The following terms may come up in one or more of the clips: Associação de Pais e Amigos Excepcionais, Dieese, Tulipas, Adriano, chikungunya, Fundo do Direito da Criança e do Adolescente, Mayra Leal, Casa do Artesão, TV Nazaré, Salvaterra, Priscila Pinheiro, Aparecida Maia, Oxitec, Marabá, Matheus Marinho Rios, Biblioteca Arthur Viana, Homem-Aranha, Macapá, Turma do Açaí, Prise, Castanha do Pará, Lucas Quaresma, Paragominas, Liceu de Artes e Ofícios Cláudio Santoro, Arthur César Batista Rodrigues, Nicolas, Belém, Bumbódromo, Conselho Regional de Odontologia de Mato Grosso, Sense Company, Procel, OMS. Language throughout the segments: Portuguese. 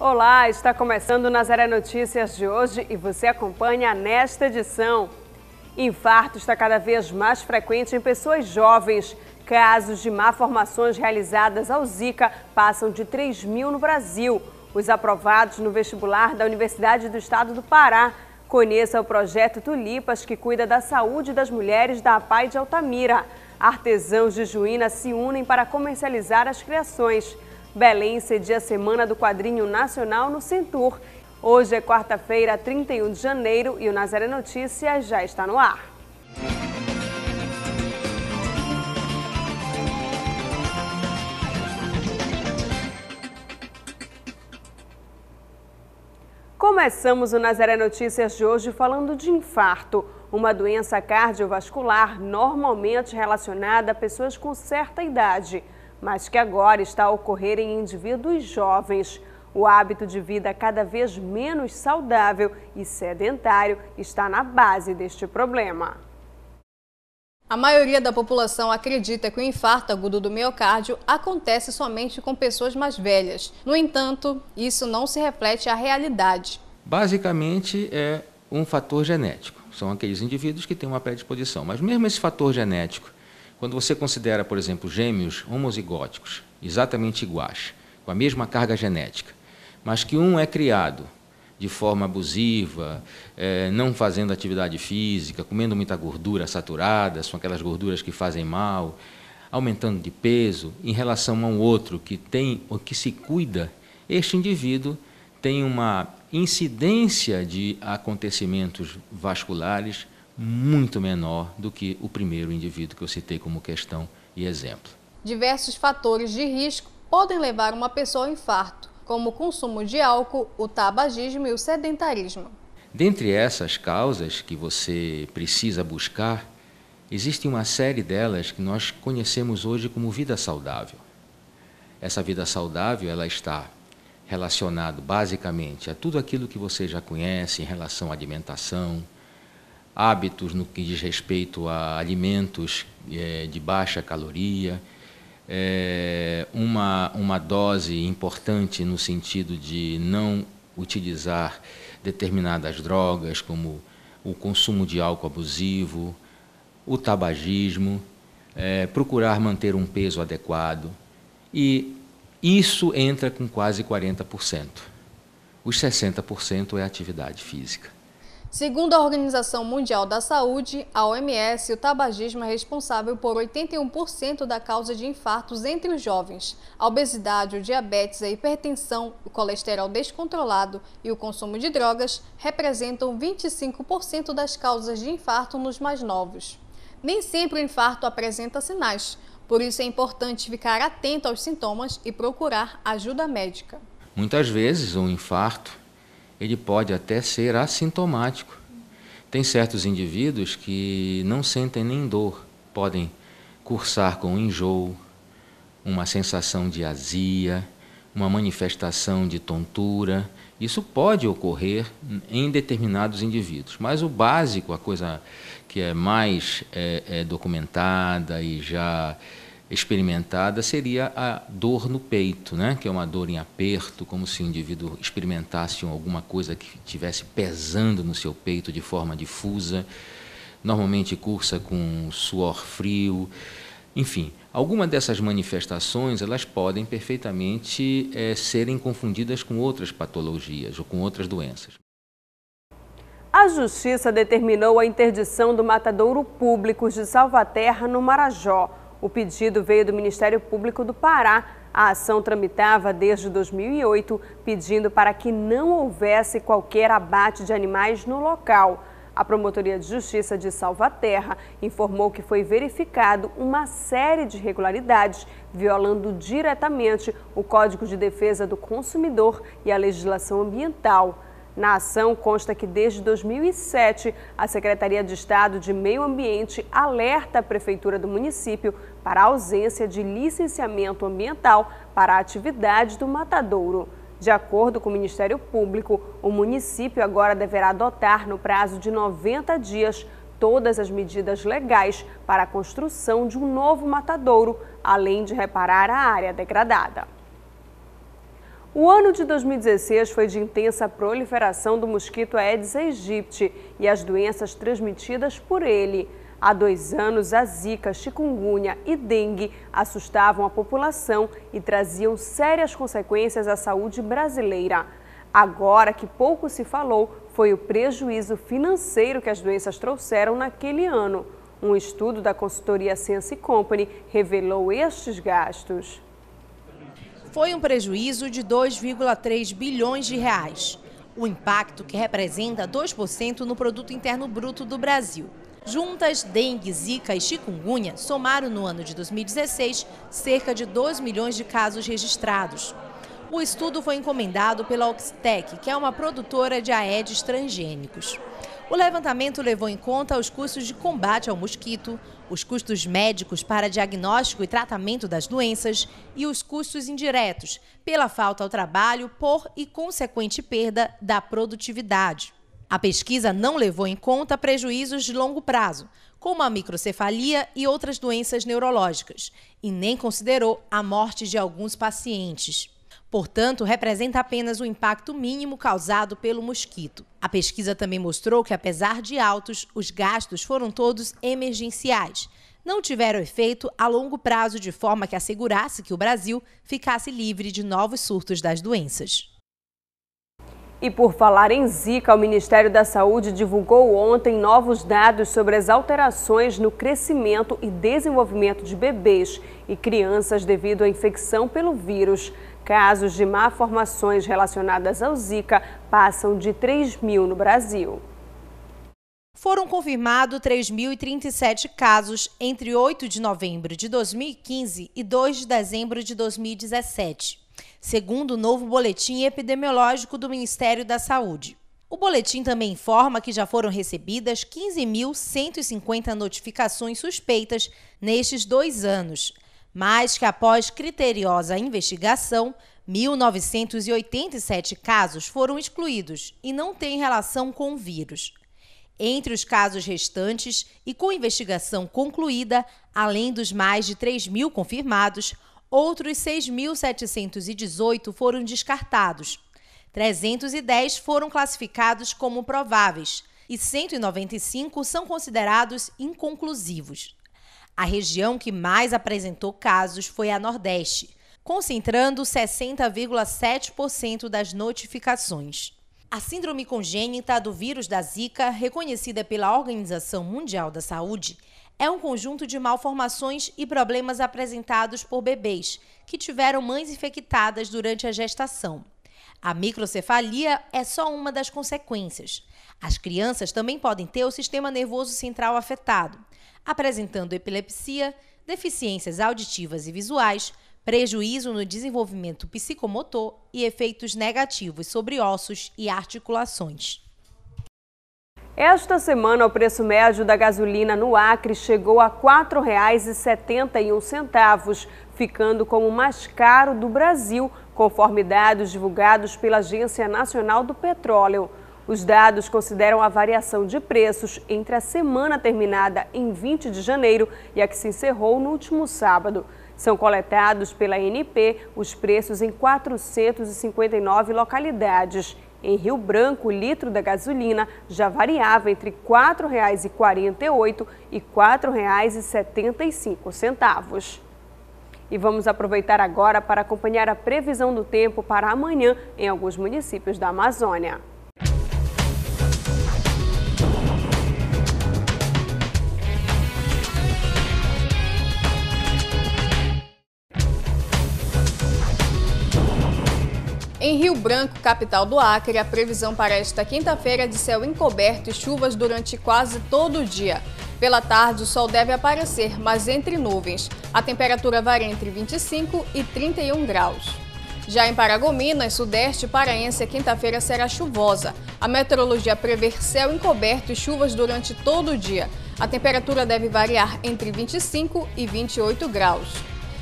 Olá, está começando o Nazaré Notícias de hoje e você acompanha nesta edição. Infarto está cada vez mais frequente em pessoas jovens. Casos de malformações realizadas ao Zika passam de 3.000 no Brasil. Os aprovados no vestibular da Universidade do Estado do Pará. Conheça o projeto Tulipas, que cuida da saúde das mulheres da APAI de Altamira. Artesãos de Juína se unem para comercializar as criações. Belém cedia a Semana do Quadrinho Nacional no Centur. Hoje é quarta-feira, 31 de janeiro, e o Nazaré Notícias já está no ar. Começamos o Nazaré Notícias de hoje falando de infarto, uma doença cardiovascular normalmente relacionada a pessoas com certa idade, mas que agora está a ocorrer em indivíduos jovens. O hábito de vida cada vez menos saudável e sedentário está na base deste problema. A maioria da população acredita que o infarto agudo do miocárdio acontece somente com pessoas mais velhas. No entanto, isso não se reflete à realidade. Basicamente é um fator genético. São aqueles indivíduos que têm uma predisposição. Mas mesmo esse fator genético, quando você considera, por exemplo, gêmeos homozigóticos, exatamente iguais, com a mesma carga genética, mas que um é criado de forma abusiva, não fazendo atividade física, comendo muita gordura saturada, são aquelas gorduras que fazem mal, aumentando de peso, em relação a um outro que tem ou que se cuida, este indivíduo tem uma incidência de acontecimentos vasculares muito menor do que o primeiro indivíduo que eu citei como questão e exemplo. Diversos fatores de risco podem levar uma pessoa ao infarto, como o consumo de álcool, o tabagismo e o sedentarismo. Dentre essas causas que você precisa buscar, existe uma série delas que nós conhecemos hoje como vida saudável. Essa vida saudável, ela está relacionada basicamente a tudo aquilo que você já conhece em relação à alimentação, hábitos no que diz respeito a alimentos de baixa caloria, uma dose importante no sentido de não utilizar determinadas drogas, como o consumo de álcool abusivo, o tabagismo, procurar manter um peso adequado. E isso entra com quase 40%. Os 60% é atividade física. Segundo a Organização Mundial da Saúde, a OMS, o tabagismo é responsável por 81% da causa de infartos entre os jovens. A obesidade, o diabetes, a hipertensão, o colesterol descontrolado e o consumo de drogas representam 25% das causas de infarto nos mais novos. Nem sempre o infarto apresenta sinais, por isso é importante ficar atento aos sintomas e procurar ajuda médica. Muitas vezes um infarto ele pode até ser assintomático. Tem certos indivíduos que não sentem nem dor, podem cursar com um enjoo, uma sensação de azia, uma manifestação de tontura. Isso pode ocorrer em determinados indivíduos, mas o básico, a coisa que é mais documentada e já experimentada seria a dor no peito, né? Que é uma dor em aperto, como se o indivíduo experimentasse alguma coisa que estivesse pesando no seu peito de forma difusa. Normalmente cursa com suor frio. Enfim, alguma dessas manifestações elas podem perfeitamente serem confundidas com outras patologias ou com outras doenças. A Justiça determinou a interdição do matadouro público de Salvaterra, no Marajó. O pedido veio do Ministério Público do Pará. A ação tramitava desde 2008, pedindo para que não houvesse qualquer abate de animais no local. A Promotoria de Justiça de Salvaterra informou que foi verificado uma série de irregularidades, violando diretamente o Código de Defesa do Consumidor e a legislação ambiental. Na ação consta que desde 2007 a Secretaria de Estado de Meio Ambiente alerta a Prefeitura do município para a ausência de licenciamento ambiental para a atividade do matadouro. De acordo com o Ministério Público, o município agora deverá adotar no prazo de 90 dias todas as medidas legais para a construção de um novo matadouro, além de reparar a área degradada. O ano de 2016 foi de intensa proliferação do mosquito Aedes aegypti e as doenças transmitidas por ele. Há 2 anos, a Zika, chikungunya e dengue assustavam a população e traziam sérias consequências à saúde brasileira. Agora que pouco se falou, foi o prejuízo financeiro que as doenças trouxeram naquele ano. Um estudo da consultoria Sense Company revelou estes gastos. Foi um prejuízo de 2,3 bilhões de reais. O impacto que representa 2% no produto interno bruto do Brasil. Juntas, dengue, zika e chikungunya somaram no ano de 2016 cerca de 2 milhões de casos registrados. O estudo foi encomendado pela Oxitec, que é uma produtora de aedes transgênicos. O levantamento levou em conta os custos de combate ao mosquito, os custos médicos para diagnóstico e tratamento das doenças e os custos indiretos, pela falta ao trabalho por e consequente perda da produtividade. A pesquisa não levou em conta prejuízos de longo prazo, como a microcefalia e outras doenças neurológicas, e nem considerou a morte de alguns pacientes. Portanto, representa apenas o impacto mínimo causado pelo mosquito. A pesquisa também mostrou que, apesar de altos, os gastos foram todos emergenciais. Não tiveram efeito a longo prazo de forma que assegurasse que o Brasil ficasse livre de novos surtos das doenças. E por falar em Zika, o Ministério da Saúde divulgou ontem novos dados sobre as alterações no crescimento e desenvolvimento de bebês e crianças devido à infecção pelo vírus. Casos de malformações relacionadas ao Zika passam de 3.000 no Brasil. Foram confirmados 3.037 casos entre 8 de novembro de 2015 e 2 de dezembro de 2017. Segundo o novo boletim epidemiológico do Ministério da Saúde. O boletim também informa que já foram recebidas 15.150 notificações suspeitas nestes 2 anos, mas que após criteriosa investigação, 1.987 casos foram excluídos e não têm relação com o vírus. Entre os casos restantes e com investigação concluída, além dos mais de 3.000 confirmados, outros 6.718 foram descartados, 310 foram classificados como prováveis e 195 são considerados inconclusivos. A região que mais apresentou casos foi a Nordeste, concentrando 60,7% das notificações. A síndrome congênita do vírus da Zika, reconhecida pela Organização Mundial da Saúde, é um conjunto de malformações e problemas apresentados por bebês que tiveram mães infectadas durante a gestação. A microcefalia é só uma das consequências. As crianças também podem ter o sistema nervoso central afetado, apresentando epilepsia, deficiências auditivas e visuais, prejuízo no desenvolvimento psicomotor e efeitos negativos sobre ossos e articulações. Esta semana, o preço médio da gasolina no Acre chegou a R$ 4,71, ficando como o mais caro do Brasil, conforme dados divulgados pela Agência Nacional do Petróleo. Os dados consideram a variação de preços entre a semana terminada em 20 de janeiro e a que se encerrou no último sábado. São coletados pela ANP os preços em 459 localidades. Em Rio Branco, o litro da gasolina já variava entre R$ 4,48 e R$ 4,75. E vamos aproveitar agora para acompanhar a previsão do tempo para amanhã em alguns municípios da Amazônia. Em Rio Branco, capital do Acre, a previsão para esta quinta-feira é de céu encoberto e chuvas durante quase todo o dia. Pela tarde, o sol deve aparecer, mas entre nuvens. A temperatura varia entre 25 e 31 graus. Já em Paragominas, sudeste paraense, a quinta-feira será chuvosa. A meteorologia prevê céu encoberto e chuvas durante todo o dia. A temperatura deve variar entre 25 e 28 graus.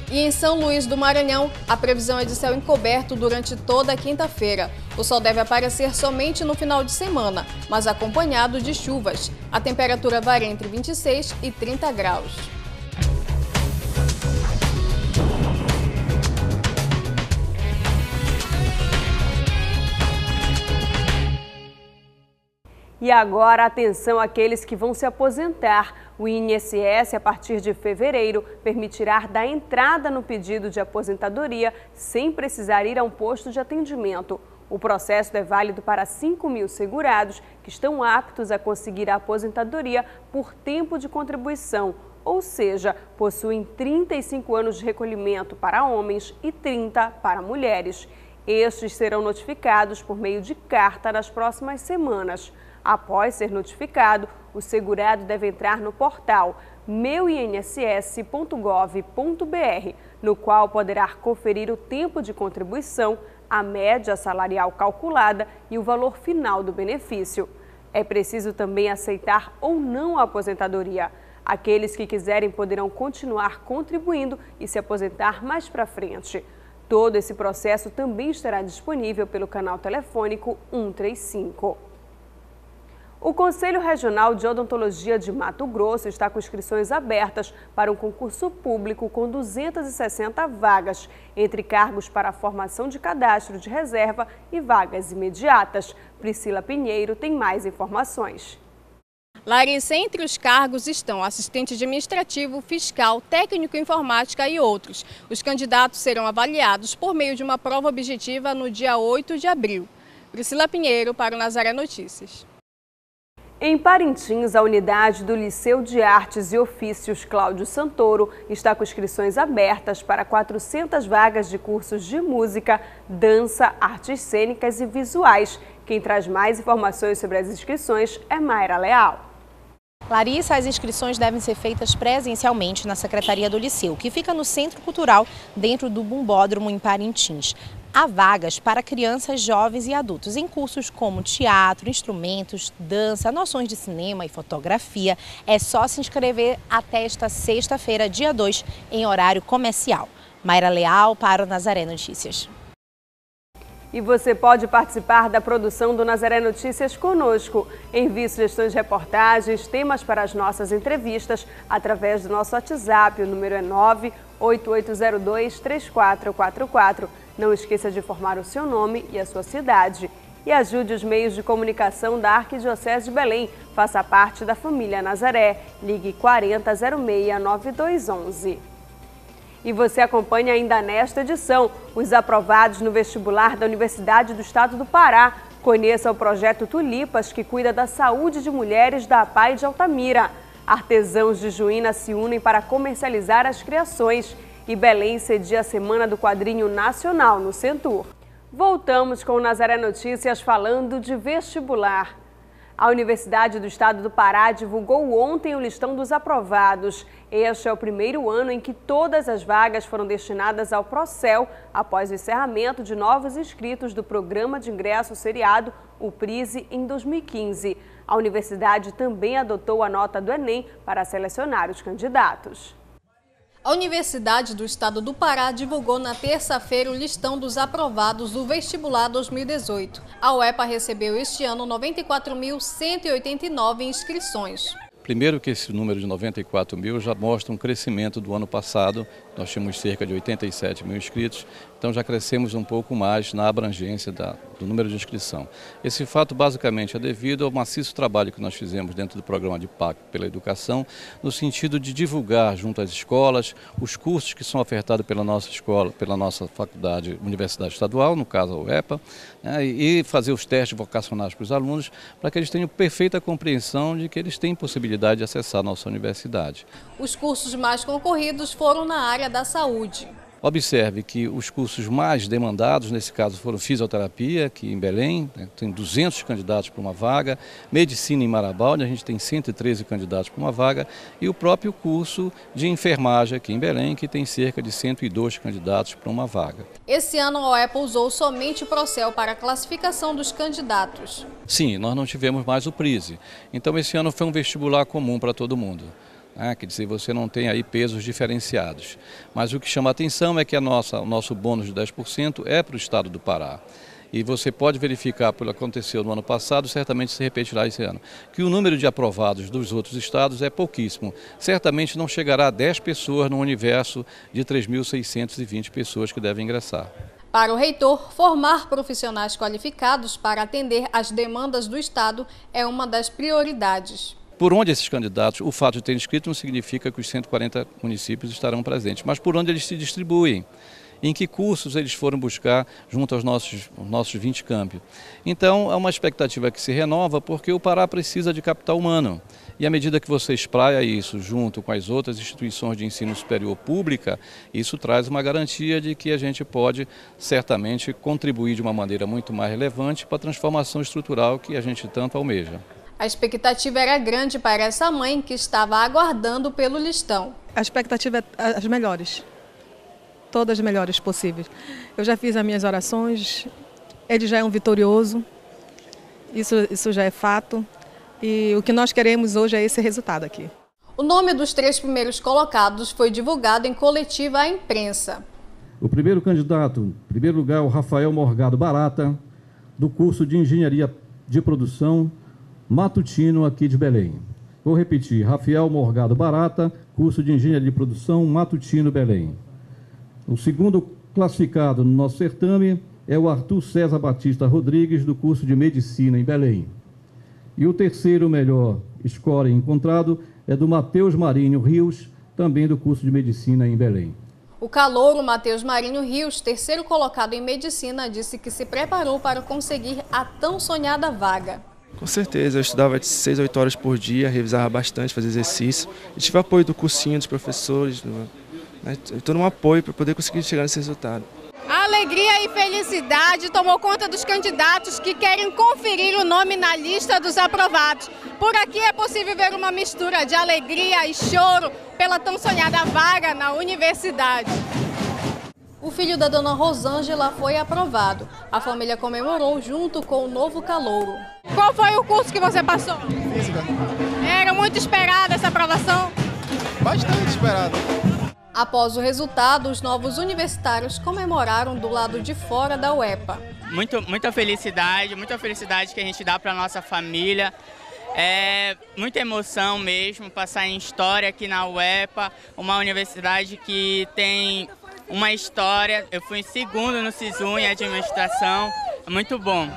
E em São Luís do Maranhão, a previsão é de céu encoberto durante toda a quinta-feira. O sol deve aparecer somente no final de semana, mas acompanhado de chuvas. A temperatura varia entre 26 e 30 graus. E agora, atenção àqueles que vão se aposentar. O INSS, a partir de fevereiro, permitirá dar entrada no pedido de aposentadoria sem precisar ir a um posto de atendimento. O processo é válido para 5 mil segurados que estão aptos a conseguir a aposentadoria por tempo de contribuição, ou seja, possuem 35 anos de recolhimento para homens e 30 para mulheres. Estes serão notificados por meio de carta nas próximas semanas. Após ser notificado, o segurado deve entrar no portal meuinss.gov.br, no qual poderá conferir o tempo de contribuição, a média salarial calculada e o valor final do benefício. É preciso também aceitar ou não a aposentadoria. Aqueles que quiserem poderão continuar contribuindo e se aposentar mais para frente. Todo esse processo também estará disponível pelo canal telefônico 135. O Conselho Regional de Odontologia de Mato Grosso está com inscrições abertas para um concurso público com 260 vagas, entre cargos para a formação de cadastro de reserva e vagas imediatas. Priscila Pinheiro tem mais informações. Larissa, entre os cargos estão assistente administrativo, fiscal, técnico informática e outros. Os candidatos serão avaliados por meio de uma prova objetiva no dia 8 de abril. Priscila Pinheiro para o Nazaré Notícias. Em Parintins, a unidade do Liceu de Artes e Ofícios Cláudio Santoro está com inscrições abertas para 400 vagas de cursos de música, dança, artes cênicas e visuais. Quem traz mais informações sobre as inscrições é Mayra Leal. Larissa, as inscrições devem ser feitas presencialmente na Secretaria do Liceu, que fica no Centro Cultural, dentro do Bumbódromo, em Parintins. Há vagas para crianças, jovens e adultos em cursos como teatro, instrumentos, dança, noções de cinema e fotografia. É só se inscrever até esta sexta-feira, dia 2, em horário comercial. Mayra Leal para o Nazaré Notícias. E você pode participar da produção do Nazaré Notícias conosco. Envie sugestões de reportagens, temas para as nossas entrevistas através do nosso WhatsApp. O número é 98802-3444. Não esqueça de informar o seu nome e a sua cidade. E ajude os meios de comunicação da Arquidiocese de Belém. Faça parte da família Nazaré. Ligue 4006-9211. E você acompanha ainda nesta edição os aprovados no vestibular da Universidade do Estado do Pará. Conheça o projeto Tulipas, que cuida da saúde de mulheres da APAE de Altamira. Artesãos de Juína se unem para comercializar as criações. E Belém cedia a Semana do Quadrinho Nacional no Centur. Voltamos com o Nazaré Notícias falando de vestibular. A Universidade do Estado do Pará divulgou ontem o listão dos aprovados. Este é o primeiro ano em que todas as vagas foram destinadas ao Procel, após o encerramento de novos inscritos do Programa de Ingresso Seriado, o Prise, em 2015. A universidade também adotou a nota do Enem para selecionar os candidatos. A Universidade do Estado do Pará divulgou na terça-feira o listão dos aprovados do vestibular 2018. A UEPA recebeu este ano 94.189 inscrições. Primeiro que esse número de 94 mil já mostra um crescimento do ano passado. Nós tínhamos cerca de 87 mil inscritos, então já crescemos um pouco mais na abrangência do número de inscrição. Esse fato basicamente é devido ao maciço trabalho que nós fizemos dentro do programa de Pacto pela Educação, no sentido de divulgar junto às escolas os cursos que são ofertados pela nossa escola, pela nossa faculdade, universidade estadual, no caso a UEPA, né, e fazer os testes vocacionais para os alunos, para que eles tenham perfeita compreensão de que eles têm possibilidade de acessar a nossa universidade. Os cursos mais concorridos foram na área da saúde. Observe que os cursos mais demandados, nesse caso, foram fisioterapia, que em Belém, né, tem 200 candidatos para uma vaga, medicina em Marabá, onde a gente tem 113 candidatos para uma vaga, e o próprio curso de enfermagem aqui em Belém, que tem cerca de 102 candidatos para uma vaga. Esse ano a OEPA usou somente o Procel para a classificação dos candidatos. Sim, nós não tivemos mais o Prise. Então esse ano foi um vestibular comum para todo mundo. Quer dizer, você não tem aí pesos diferenciados. Mas o que chama a atenção é que o nosso bônus de 10% é para o Estado do Pará. E você pode verificar, pelo que aconteceu no ano passado, certamente se repetirá esse ano, que o número de aprovados dos outros estados é pouquíssimo. Certamente não chegará a 10 pessoas no universo de 3.620 pessoas que devem ingressar. Para o reitor, formar profissionais qualificados para atender às demandas do Estado é uma das prioridades. Por onde esses candidatos, o fato de terem inscrito não significa que os 140 municípios estarão presentes, mas por onde eles se distribuem, em que cursos eles foram buscar junto aos nossos 20 campi. Então, é uma expectativa que se renova porque o Pará precisa de capital humano. E à medida que você espraia isso junto com as outras instituições de ensino superior pública, isso traz uma garantia de que a gente pode certamente contribuir de uma maneira muito mais relevante para a transformação estrutural que a gente tanto almeja. A expectativa era grande para essa mãe que estava aguardando pelo listão. A expectativa é as melhores, todas as melhores possíveis. Eu já fiz as minhas orações, ele já é um vitorioso, isso já é fato. E o que nós queremos hoje é esse resultado aqui. O nome dos 3 primeiros colocados foi divulgado em coletiva à imprensa. O primeiro candidato, em primeiro lugar, o Rafael Morgado Barata, do curso de Engenharia de Produção Matutino aqui de Belém. Vou repetir, Rafael Morgado Barata, curso de Engenharia de Produção Matutino Belém. O segundo classificado no nosso certame é o Arthur César Batista Rodrigues, do curso de Medicina em Belém. E o terceiro melhor score encontrado é do Matheus Marinho Rios, também do curso de Medicina em Belém. O calouro Matheus Marinho Rios, terceiro colocado em Medicina, disse que se preparou para conseguir a tão sonhada vaga. Com certeza, eu estudava de 6 a 8 horas por dia, revisava bastante, fazia exercício. E tive apoio do cursinho, dos professores, todo um apoio para poder conseguir chegar nesse resultado. A alegria e felicidade tomou conta dos candidatos que querem conferir o nome na lista dos aprovados. Por aqui é possível ver uma mistura de alegria e choro pela tão sonhada vaga na universidade. O filho da dona Rosângela foi aprovado. A família comemorou junto com o novo calouro. Qual foi o curso que você passou? Física. Era muito esperada essa aprovação? Bastante esperada. Após o resultado, os novos universitários comemoraram do lado de fora da UEPA. Muita felicidade que a gente dá para a nossa família. É muita emoção mesmo passar em história aqui na UEPA, uma universidade que tem uma história. Eu fui em segundo no SISU em administração, é muito bom.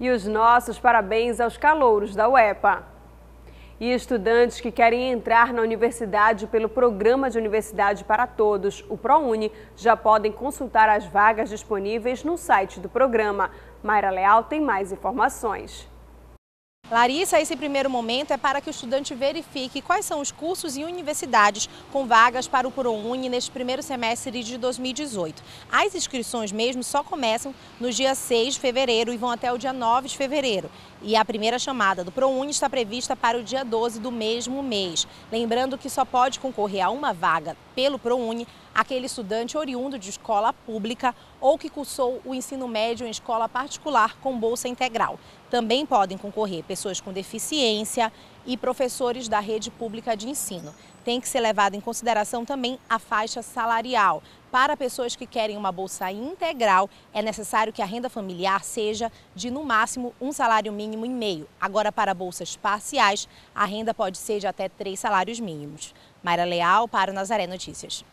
E os nossos parabéns aos calouros da UEPA. E estudantes que querem entrar na universidade pelo Programa de Universidade para Todos, o ProUni, já podem consultar as vagas disponíveis no site do programa. Mayra Leal tem mais informações. Larissa, esse primeiro momento é para que o estudante verifique quais são os cursos e universidades com vagas para o ProUni neste primeiro semestre de 2018. As inscrições mesmo só começam no dia 6 de fevereiro e vão até o dia 9 de fevereiro. E a primeira chamada do ProUni está prevista para o dia 12 do mesmo mês. Lembrando que só pode concorrer a uma vaga pelo ProUni aquele estudante oriundo de escola pública ou que cursou o ensino médio em escola particular com bolsa integral. Também podem concorrer pessoas com deficiência e professores da rede pública de ensino. Tem que ser levado em consideração também a faixa salarial. Para pessoas que querem uma bolsa integral, é necessário que a renda familiar seja de, no máximo, um salário mínimo e meio. Agora, para bolsas parciais, a renda pode ser de até 3 salários mínimos. Mayra Leal, para o Nazaré Notícias.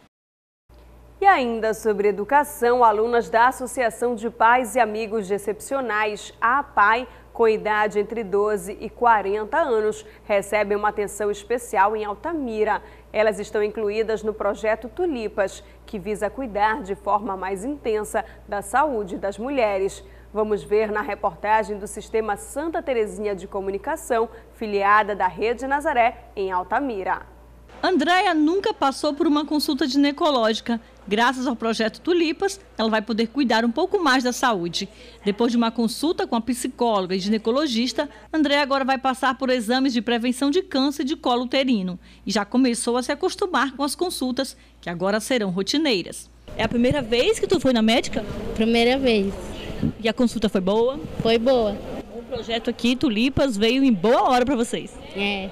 E ainda sobre educação, alunas da Associação de Pais e Amigos Excepcionais, a APAE, com idade entre 12 e 40 anos, recebem uma atenção especial em Altamira. Elas estão incluídas no projeto Tulipas, que visa cuidar de forma mais intensa da saúde das mulheres. Vamos ver na reportagem do Sistema Santa Terezinha de Comunicação, filiada da Rede Nazaré, em Altamira. Andréia nunca passou por uma consulta ginecológica. Graças ao projeto Tulipas, ela vai poder cuidar um pouco mais da saúde. Depois de uma consulta com a psicóloga e ginecologista, Andréia agora vai passar por exames de prevenção de câncer de colo uterino. E já começou a se acostumar com as consultas, que agora serão rotineiras. É a primeira vez que tu foi na médica? Primeira vez. E a consulta foi boa? Foi boa. O projeto aqui, Tulipas, veio em boa hora para vocês. É.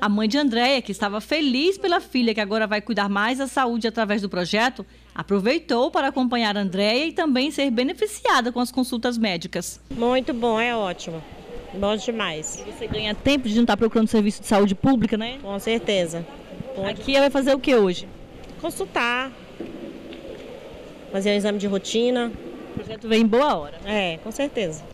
A mãe de Andréia, que estava feliz pela filha que agora vai cuidar mais da saúde através do projeto, aproveitou para acompanhar Andréia e também ser beneficiada com as consultas médicas. Muito bom, é ótimo. Bom demais. E você ganha tempo de não estar procurando serviço de saúde pública, né? Com certeza. Bom aqui ela vai fazer o que hoje? Consultar, fazer um exame de rotina. O projeto vem em boa hora. É, com certeza.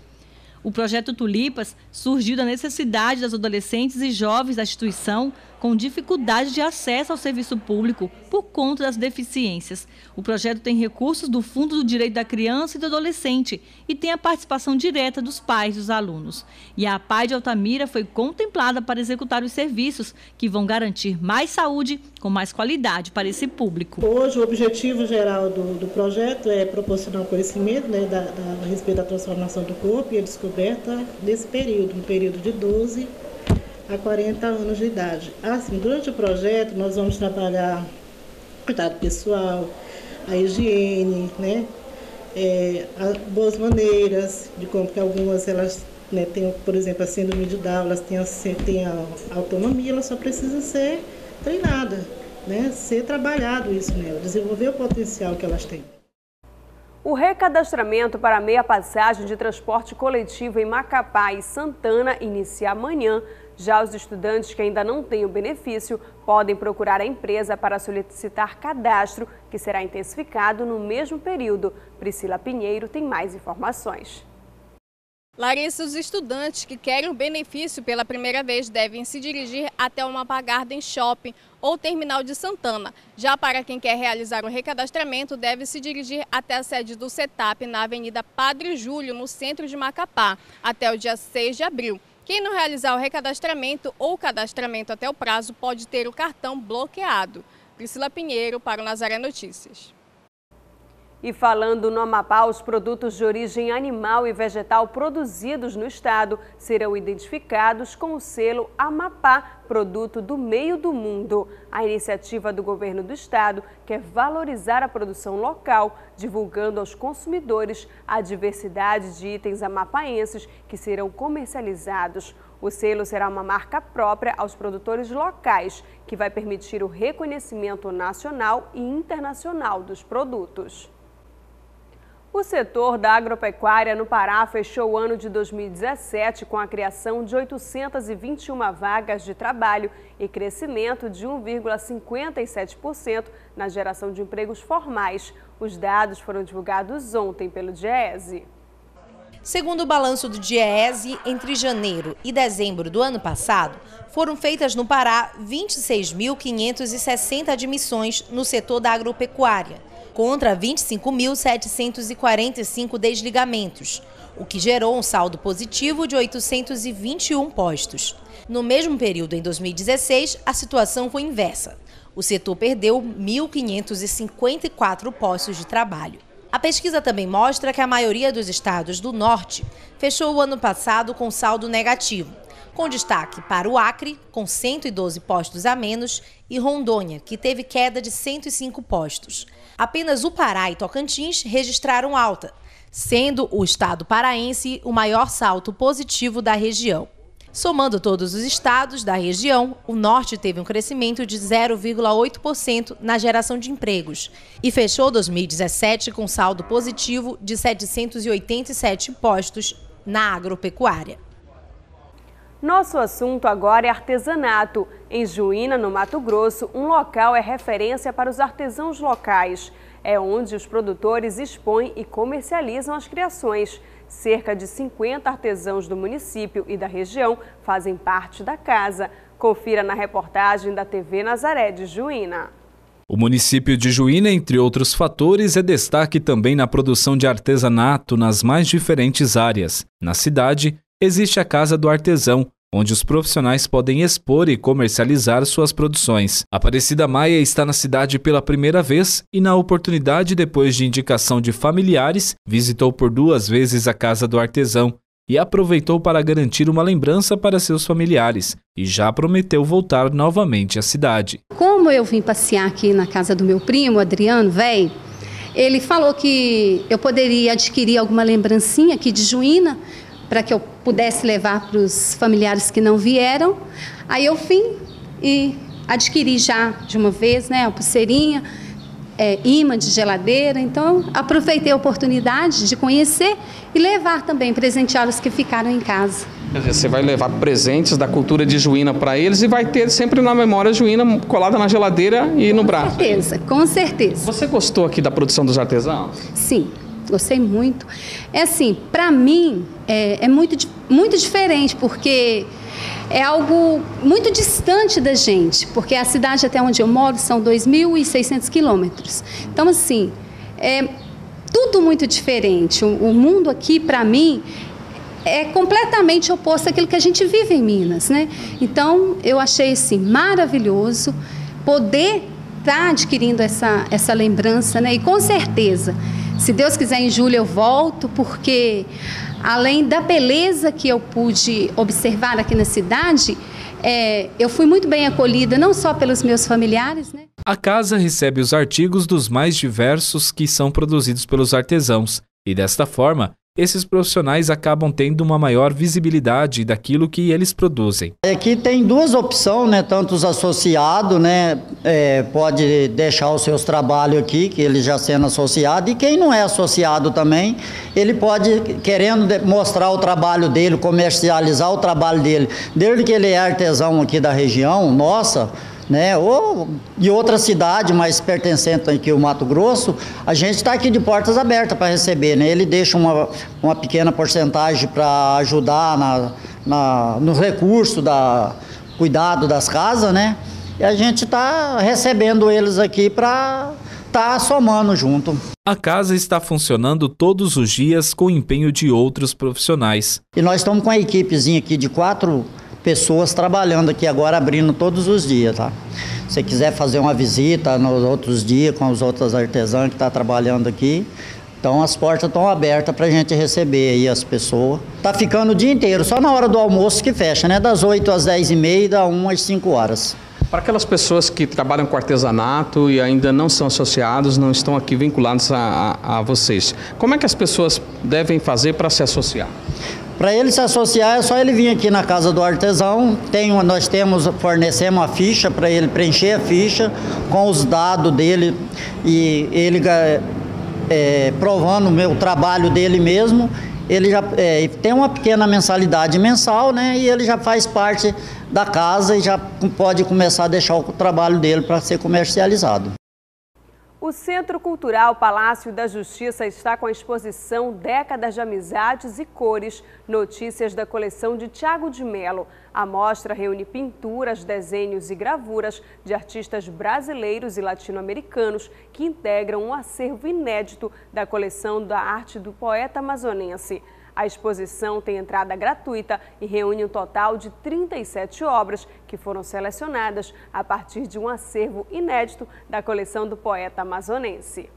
O projeto Tulipas surgiu da necessidade das adolescentes e jovens da instituição com dificuldade de acesso ao serviço público por conta das deficiências. O projeto tem recursos do Fundo do Direito da Criança e do Adolescente e tem a participação direta dos pais dos alunos. E a APAE de Altamira foi contemplada para executar os serviços que vão garantir mais saúde com mais qualidade para esse público. Hoje o objetivo geral do projeto é proporcionar o conhecimento, né, a respeito da transformação do corpo e a descoberta nesse período, um período de 12 a 40 anos de idade. Assim, durante o projeto nós vamos trabalhar cuidado pessoal, a higiene, né? Boas maneiras, de como que algumas elas, né, têm, por exemplo, a síndrome de Down, elas têm a autonomia, ela só precisa ser treinada, né? Ser trabalhado isso nela, desenvolver o potencial que elas têm. O recadastramento para a meia passagem de transporte coletivo em Macapá e Santana inicia amanhã. Já os estudantes que ainda não têm o benefício podem procurar a empresa para solicitar cadastro, que será intensificado no mesmo período. Priscila Pinheiro tem mais informações. Larissa, os estudantes que querem o benefício pela primeira vez devem se dirigir até uma Mapa Garden Shopping ou Terminal de Santana. Já para quem quer realizar o recadastramento, deve se dirigir até a sede do CETAP na Avenida Padre Júlio, no centro de Macapá, até o dia 6 de abril. Quem não realizar o recadastramento ou cadastramento até o prazo pode ter o cartão bloqueado. Priscila Pinheiro para o Nazaré Notícias. E falando no Amapá, os produtos de origem animal e vegetal produzidos no estado serão identificados com o selo Amapá, produto do meio do mundo. A iniciativa do governo do estado quer valorizar a produção local, divulgando aos consumidores a diversidade de itens amapaenses que serão comercializados. O selo será uma marca própria aos produtores locais, que vai permitir o reconhecimento nacional e internacional dos produtos. O setor da agropecuária no Pará fechou o ano de 2017 com a criação de 821 vagas de trabalho e crescimento de 1,57% na geração de empregos formais. Os dados foram divulgados ontem pelo Dieese. Segundo o balanço do Dieese, entre janeiro e dezembro do ano passado, foram feitas no Pará 26.560 admissões no setor da agropecuária, contra 25.745 desligamentos, o que gerou um saldo positivo de 821 postos. No mesmo período, em 2016, a situação foi inversa. O setor perdeu 1.554 postos de trabalho. A pesquisa também mostra que a maioria dos estados do Norte fechou o ano passado com saldo negativo, com destaque para o Acre, com 112 postos a menos, e Rondônia, que teve queda de 105 postos. Apenas o Pará e Tocantins registraram alta, sendo o estado paraense o maior salto positivo da região. Somando todos os estados da região, o Norte teve um crescimento de 0,8% na geração de empregos e fechou 2017 com saldo positivo de 787 postos na agropecuária. Nosso assunto agora é artesanato. Em Juína, no Mato Grosso, um local é referência para os artesãos locais. É onde os produtores expõem e comercializam as criações. Cerca de 50 artesãos do município e da região fazem parte da casa. Confira na reportagem da TV Nazaré de Juína. O município de Juína, entre outros fatores, é destaque também na produção de artesanato nas mais diferentes áreas. Na cidade, existe a Casa do Artesão, onde os profissionais podem expor e comercializar suas produções. Aparecida Maia está na cidade pela primeira vez e, na oportunidade, depois de indicação de familiares, visitou por 2 vezes a Casa do Artesão e aproveitou para garantir uma lembrança para seus familiares e já prometeu voltar novamente à cidade. Como eu vim passear aqui na casa do meu primo, Adriano, véi, ele falou que eu poderia adquirir alguma lembrancinha aqui de Juína, para que eu pudesse levar para os familiares que não vieram. Aí eu vim e adquiri já de uma vez, né, a pulseirinha, imã de geladeira. Então, aproveitei a oportunidade de conhecer e levar também, presentear os que ficaram em casa. Quer dizer, você vai levar presentes da cultura de Juína para eles e vai ter sempre na memória Juína colada na geladeira e no braço. Com certeza, com certeza. Você gostou aqui da produção dos artesãos? Sim, gostei muito. É assim, para mim é muito diferente, porque é algo muito distante da gente, porque a cidade até onde eu moro são 2.600 quilômetros. Então, assim, é tudo muito diferente. O mundo aqui, para mim, é completamente oposto àquilo que a gente vive em Minas, né? Então, eu achei, assim, maravilhoso poder estar adquirindo essa lembrança, né? E com certeza, se Deus quiser, em julho eu volto, porque além da beleza que eu pude observar aqui na cidade, eu fui muito bem acolhida, não só pelos meus familiares, né? A casa recebe os artigos dos mais diversos que são produzidos pelos artesãos, e desta forma, esses profissionais acabam tendo uma maior visibilidade daquilo que eles produzem. Aqui tem duas opções, né? Tanto os associados, né? Pode deixar os seus trabalhos aqui, que ele já sendo associado, e quem não é associado também, ele pode, querendo mostrar o trabalho dele, comercializar o trabalho dele, desde que ele é artesão aqui da região, nossa, né, ou de outra cidade, mas pertencente aqui ao Mato Grosso, a gente está aqui de portas abertas para receber, né? Ele deixa uma pequena porcentagem para ajudar no recurso da cuidado das casas, né? E a gente está recebendo eles aqui para estar somando junto. A casa está funcionando todos os dias com o empenho de outros profissionais. E nós estamos com a equipezinha aqui de 4 pessoas trabalhando aqui agora, abrindo todos os dias, tá? Se você quiser fazer uma visita nos outros dias com os outros artesãos que estão trabalhando aqui, então as portas estão abertas para a gente receber aí as pessoas. Tá ficando o dia inteiro, só na hora do almoço que fecha, né? Das 8 às 10h30, da 1 às 5 horas. Para aquelas pessoas que trabalham com artesanato e ainda não são associados, não estão aqui vinculados a vocês, como é que as pessoas devem fazer para se associar? Para ele se associar é só ele vir aqui na Casa do Artesão, fornecemos a ficha para ele preencher a ficha com os dados dele e ele provando o trabalho dele mesmo, ele já tem uma pequena mensalidade mensal, né, e ele já faz parte da casa e já pode começar a deixar o trabalho dele para ser comercializado. O Centro Cultural Palácio da Justiça está com a exposição Décadas de Amizades e Cores, notícias da coleção de Tiago de Mello. A mostra reúne pinturas, desenhos e gravuras de artistas brasileiros e latino-americanos que integram um acervo inédito da coleção da arte do poeta amazonense. A exposição tem entrada gratuita e reúne um total de 37 obras que foram selecionadas a partir de um acervo inédito da coleção do poeta amazonense.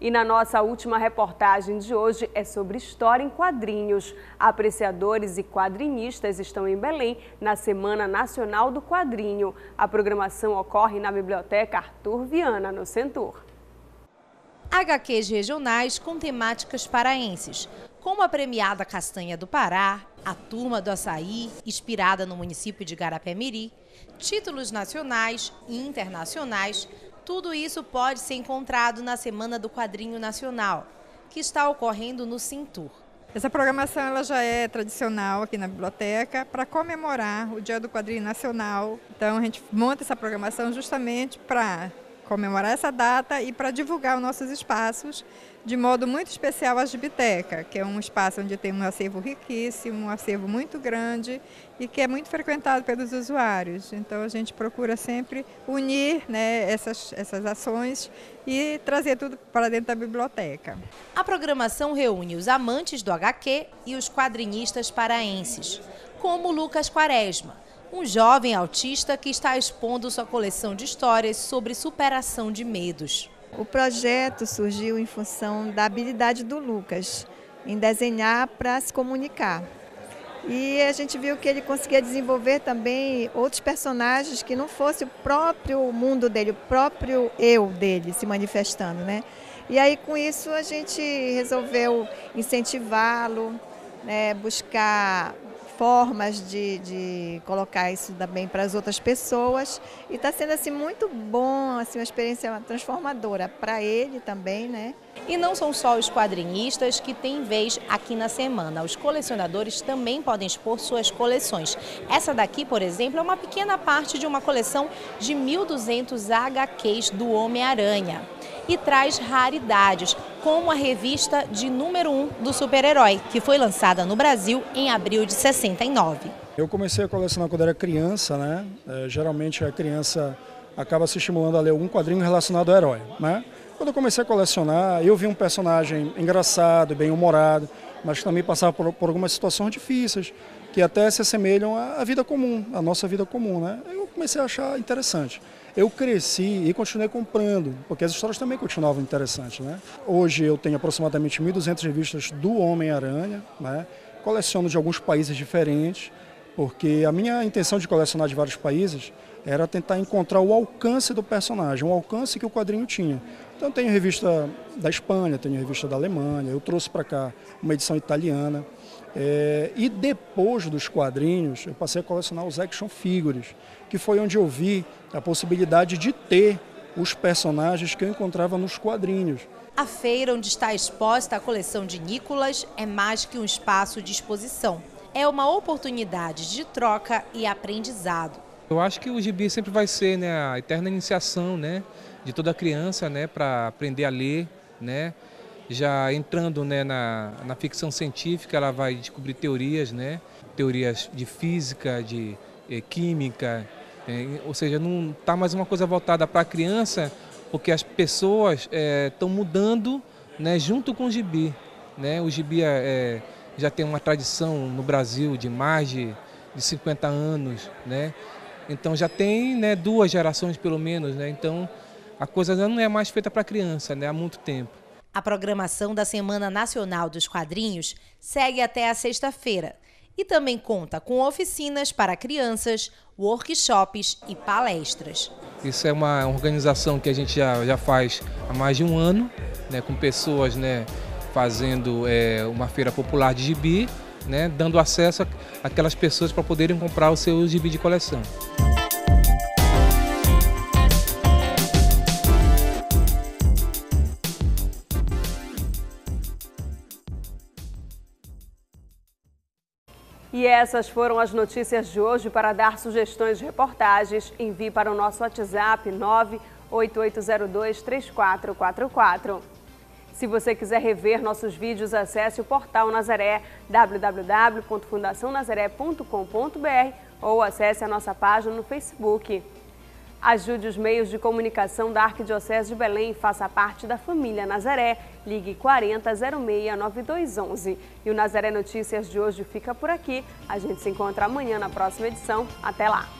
E na nossa última reportagem de hoje é sobre história em quadrinhos. Apreciadores e quadrinistas estão em Belém na Semana Nacional do Quadrinho. A programação ocorre na Biblioteca Arthur Viana, no Centur. HQs regionais com temáticas paraenses, como a premiada Castanha do Pará, a Turma do Açaí, inspirada no município de Garapé-Miri, títulos nacionais e internacionais, tudo isso pode ser encontrado na Semana do Quadrinho Nacional, que está ocorrendo no Cintur. Essa programação ela já é tradicional aqui na biblioteca para comemorar o Dia do Quadrinho Nacional. Então a gente monta essa programação justamente para comemorar essa data e para divulgar os nossos espaços, de modo muito especial a Gibiteca, que é um espaço onde tem um acervo riquíssimo, um acervo muito grande e que é muito frequentado pelos usuários. Então a gente procura sempre unir, né, essas ações e trazer tudo para dentro da biblioteca. A programação reúne os amantes do HQ e os quadrinistas paraenses, como Lucas Quaresma, um jovem autista que está expondo sua coleção de histórias sobre superação de medos. O projeto surgiu em função da habilidade do Lucas em desenhar para se comunicar. E a gente viu que ele conseguia desenvolver também outros personagens que não fosse o próprio mundo dele, o próprio eu dele se manifestando, né? E aí com isso a gente resolveu incentivá-lo, né, buscar formas de colocar isso também para as outras pessoas. E está sendo assim, muito bom, assim, uma experiência transformadora para ele também, né? E não são só os quadrinistas que têm vez aqui na semana. Os colecionadores também podem expor suas coleções. Essa daqui, por exemplo, é uma pequena parte de uma coleção de 1.200 HQs do Homem-Aranha. E traz raridades, como a revista de número 1 do super-herói, que foi lançada no Brasil em abril de 69. Eu comecei a colecionar quando era criança, né? Geralmente a criança acaba se estimulando a ler algum quadrinho relacionado ao herói, né? Quando eu comecei a colecionar, eu vi um personagem engraçado, bem-humorado, mas também passava por algumas situações difíceis, que até se assemelham à vida comum, à nossa vida comum, né? Eu comecei a achar interessante. Eu cresci e continuei comprando, porque as histórias também continuavam interessantes, né? Hoje eu tenho aproximadamente 1.200 revistas do Homem-Aranha, né? Coleciono de alguns países diferentes, porque a minha intenção de colecionar de vários países era tentar encontrar o alcance do personagem, o alcance que o quadrinho tinha. Então tenho revista da Espanha, tenho revista da Alemanha, eu trouxe para cá uma edição italiana. E depois dos quadrinhos, eu passei a colecionar os action figures, que foi onde eu vi a possibilidade de ter os personagens que eu encontrava nos quadrinhos. A feira onde está exposta a coleção de Nicolas é mais que um espaço de exposição. É uma oportunidade de troca e aprendizado. Eu acho que o gibi sempre vai ser, né, a eterna iniciação, né, de toda criança, né, para aprender a ler, né? Já entrando, né, na ficção científica, ela vai descobrir teorias, né? Teorias de física, de química, ou seja, não está mais uma coisa voltada para a criança, porque as pessoas estão mudando, né, junto com o gibi, né? O gibi já tem uma tradição no Brasil de mais de 50 anos, né? Então já tem, né, 2 gerações pelo menos, né? Então a coisa já não é mais feita para a criança, né, há muito tempo. A programação da Semana Nacional dos Quadrinhos segue até a sexta-feira e também conta com oficinas para crianças, workshops e palestras. Isso é uma organização que a gente já faz há mais de um ano, né, com pessoas, né, fazendo uma feira popular de gibi, né, dando acesso àquelas pessoas para poderem comprar o seu gibi de coleção. E essas foram as notícias de hoje. Para dar sugestões de reportagens, envie para o nosso WhatsApp 98802-3444. Se você quiser rever nossos vídeos, acesse o portal Nazaré, www.fundacionazaré.com.br, ou acesse a nossa página no Facebook. Ajude os meios de comunicação da Arquidiocese de Belém, faça parte da família Nazaré, ligue 40 06 9211. E o Nazaré Notícias de hoje fica por aqui, a gente se encontra amanhã na próxima edição, até lá!